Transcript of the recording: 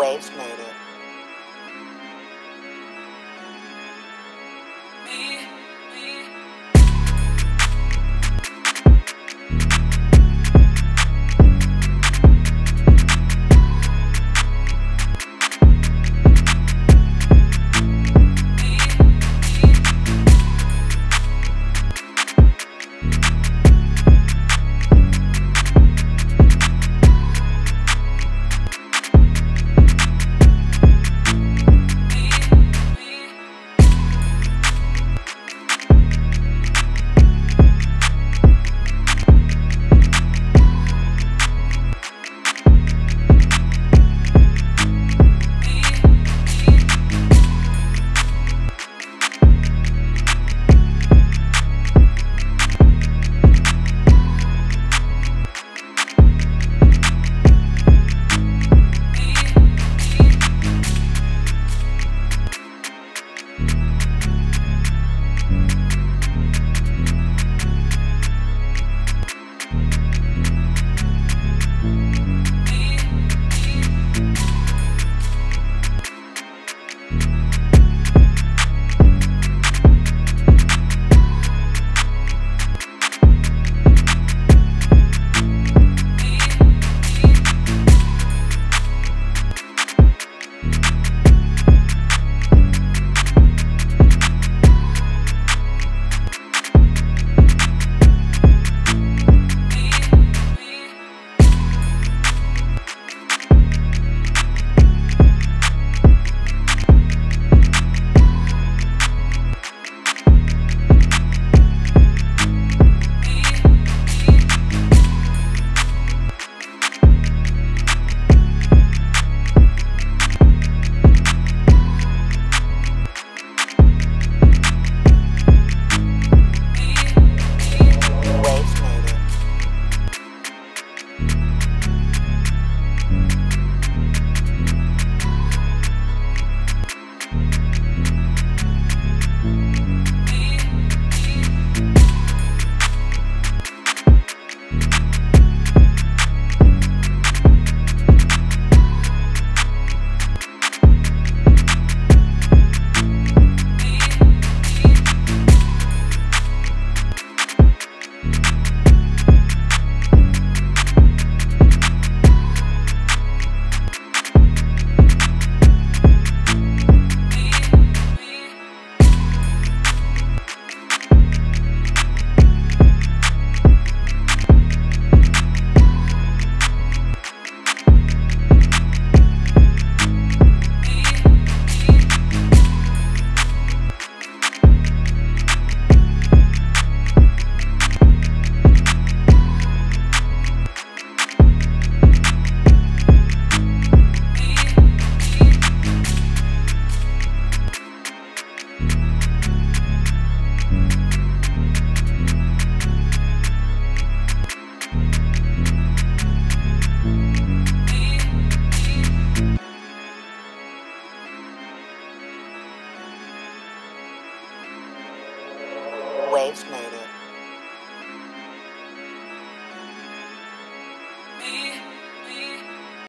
Waves Made It.